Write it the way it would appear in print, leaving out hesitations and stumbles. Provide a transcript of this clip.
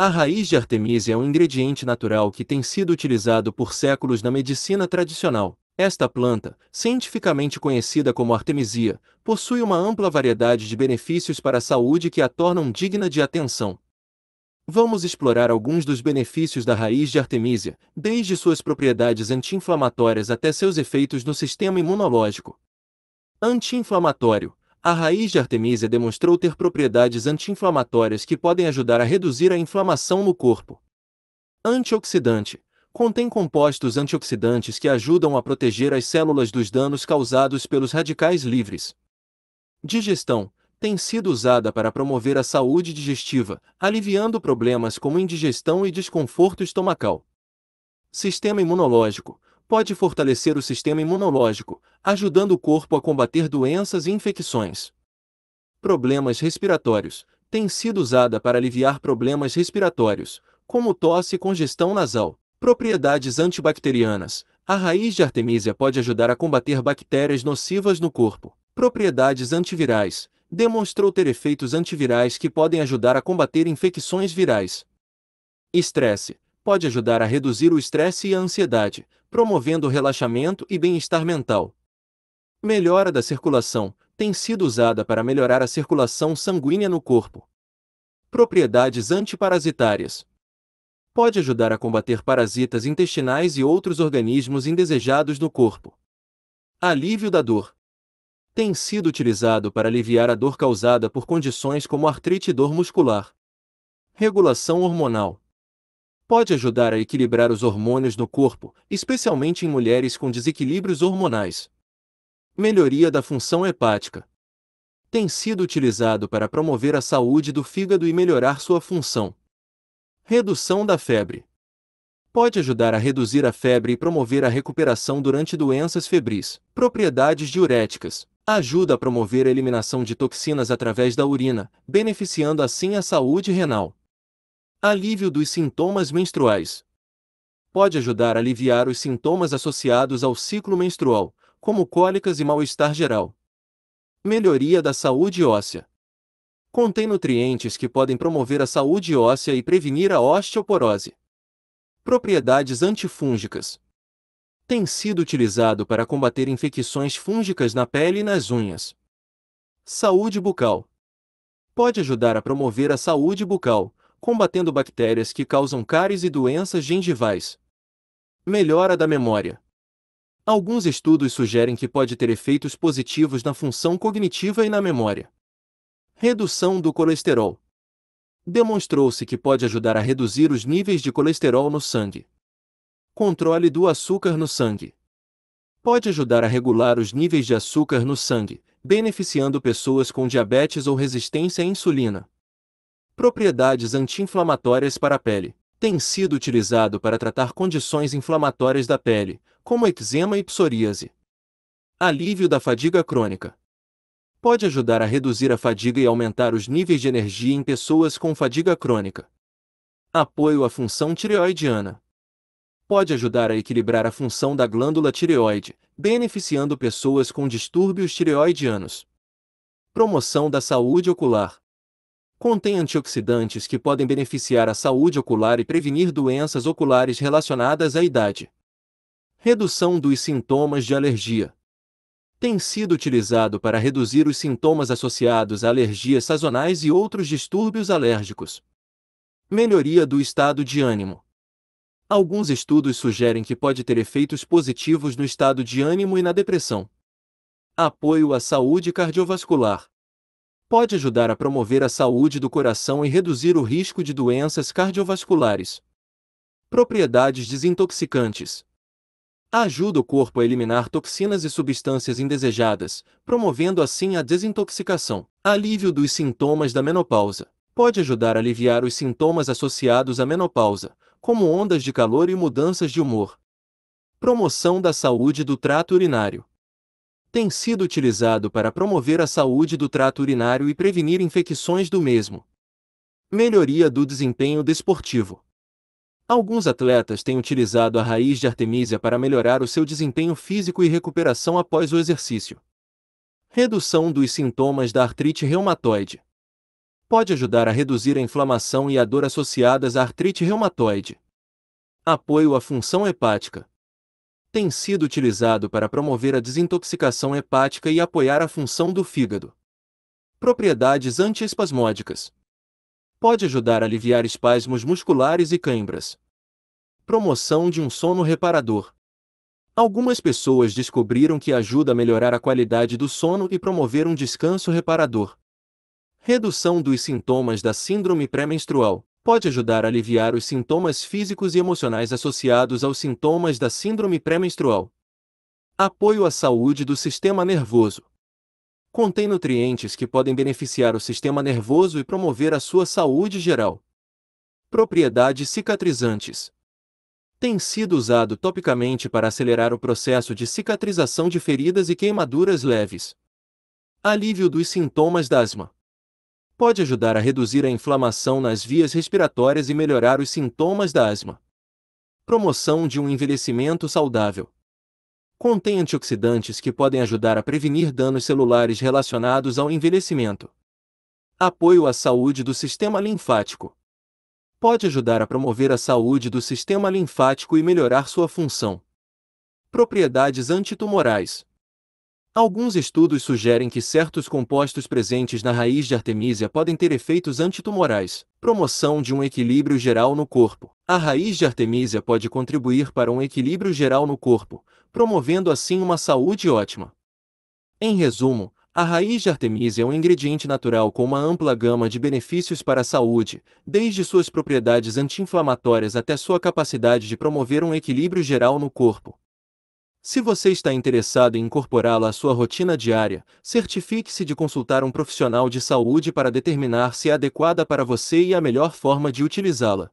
A raiz de Artemisia é um ingrediente natural que tem sido utilizado por séculos na medicina tradicional. Esta planta, cientificamente conhecida como Artemisia, possui uma ampla variedade de benefícios para a saúde que a tornam digna de atenção. Vamos explorar alguns dos benefícios da raiz de Artemisia, desde suas propriedades anti-inflamatórias até seus efeitos no sistema imunológico. Anti-inflamatório. A raiz de Artemisia demonstrou ter propriedades anti-inflamatórias que podem ajudar a reduzir a inflamação no corpo. Antioxidante. Contém compostos antioxidantes que ajudam a proteger as células dos danos causados pelos radicais livres. Digestão. Tem sido usada para promover a saúde digestiva, aliviando problemas como indigestão e desconforto estomacal. Sistema imunológico. Pode fortalecer o sistema imunológico, ajudando o corpo a combater doenças e infecções. Problemas respiratórios. Tem sido usada para aliviar problemas respiratórios, como tosse e congestão nasal. Propriedades antibacterianas. A raiz de Artemisia pode ajudar a combater bactérias nocivas no corpo. Propriedades antivirais. Demonstrou ter efeitos antivirais que podem ajudar a combater infecções virais. Estresse. Pode ajudar a reduzir o estresse e a ansiedade, promovendo o relaxamento e bem-estar mental. Melhora da circulação. Tem sido usada para melhorar a circulação sanguínea no corpo. Propriedades antiparasitárias. Pode ajudar a combater parasitas intestinais e outros organismos indesejados no corpo. Alívio da dor. Tem sido utilizado para aliviar a dor causada por condições como artrite e dor muscular. Regulação hormonal. Pode ajudar a equilibrar os hormônios no corpo, especialmente em mulheres com desequilíbrios hormonais. Melhoria da função hepática. Tem sido utilizado para promover a saúde do fígado e melhorar sua função. Redução da febre. Pode ajudar a reduzir a febre e promover a recuperação durante doenças febris. Propriedades diuréticas. Ajuda a promover a eliminação de toxinas através da urina, beneficiando assim a saúde renal. Alívio dos sintomas menstruais. Pode ajudar a aliviar os sintomas associados ao ciclo menstrual, como cólicas e mal-estar geral. Melhoria da saúde óssea. Contém nutrientes que podem promover a saúde óssea e prevenir a osteoporose. Propriedades antifúngicas. Tem sido utilizado para combater infecções fúngicas na pele e nas unhas. Saúde bucal. Pode ajudar a promover a saúde bucal, combatendo bactérias que causam cáries e doenças gengivais. Melhora da memória. Alguns estudos sugerem que pode ter efeitos positivos na função cognitiva e na memória. Redução do colesterol. Demonstrou-se que pode ajudar a reduzir os níveis de colesterol no sangue. Controle do açúcar no sangue. Pode ajudar a regular os níveis de açúcar no sangue, beneficiando pessoas com diabetes ou resistência à insulina. Propriedades anti-inflamatórias para a pele. Tem sido utilizado para tratar condições inflamatórias da pele, como eczema e psoríase. Alívio da fadiga crônica. Pode ajudar a reduzir a fadiga e aumentar os níveis de energia em pessoas com fadiga crônica. Apoio à função tireoidiana. Pode ajudar a equilibrar a função da glândula tireoide, beneficiando pessoas com distúrbios tireoidianos. Promoção da saúde ocular. Contém antioxidantes que podem beneficiar a saúde ocular e prevenir doenças oculares relacionadas à idade. Redução dos sintomas de alergia. Tem sido utilizado para reduzir os sintomas associados a alergias sazonais e outros distúrbios alérgicos. Melhoria do estado de ânimo. Alguns estudos sugerem que pode ter efeitos positivos no estado de ânimo e na depressão. Apoio à saúde cardiovascular. Pode ajudar a promover a saúde do coração e reduzir o risco de doenças cardiovasculares. Propriedades desintoxicantes. Ajuda o corpo a eliminar toxinas e substâncias indesejadas, promovendo assim a desintoxicação. Alívio dos sintomas da menopausa. Pode ajudar a aliviar os sintomas associados à menopausa, como ondas de calor e mudanças de humor. Promoção da saúde do trato urinário. Tem sido utilizado para promover a saúde do trato urinário e prevenir infecções do mesmo. Melhoria do desempenho desportivo. Alguns atletas têm utilizado a raiz de Artemisia para melhorar o seu desempenho físico e recuperação após o exercício. Redução dos sintomas da artrite reumatoide. pode ajudar a reduzir a inflamação e a dor associadas à artrite reumatoide. Apoio à função hepática. Tem sido utilizado para promover a desintoxicação hepática e apoiar a função do fígado. Propriedades antiespasmódicas. Pode ajudar a aliviar espasmos musculares e câimbras. Promoção de um sono reparador. Algumas pessoas descobriram que ajuda a melhorar a qualidade do sono e promover um descanso reparador. Redução dos sintomas da síndrome pré-menstrual. Pode ajudar a aliviar os sintomas físicos e emocionais associados aos sintomas da síndrome pré-menstrual. Apoio à saúde do sistema nervoso. Contém nutrientes que podem beneficiar o sistema nervoso e promover a sua saúde geral. Propriedades cicatrizantes. Tem sido usado topicamente para acelerar o processo de cicatrização de feridas e queimaduras leves. Alívio dos sintomas da asma. Pode ajudar a reduzir a inflamação nas vias respiratórias e melhorar os sintomas da asma. Promoção de um envelhecimento saudável. Contém antioxidantes que podem ajudar a prevenir danos celulares relacionados ao envelhecimento. Apoio à saúde do sistema linfático. Pode ajudar a promover a saúde do sistema linfático e melhorar sua função. Propriedades antitumorais. Alguns estudos sugerem que certos compostos presentes na raiz de Artemisia podem ter efeitos antitumorais. Promoção de um equilíbrio geral no corpo. A raiz de Artemisia pode contribuir para um equilíbrio geral no corpo, promovendo assim uma saúde ótima. Em resumo, a raiz de Artemisia é um ingrediente natural com uma ampla gama de benefícios para a saúde, desde suas propriedades anti-inflamatórias até sua capacidade de promover um equilíbrio geral no corpo. Se você está interessado em incorporá-la à sua rotina diária, certifique-se de consultar um profissional de saúde para determinar se é adequada para você e a melhor forma de utilizá-la.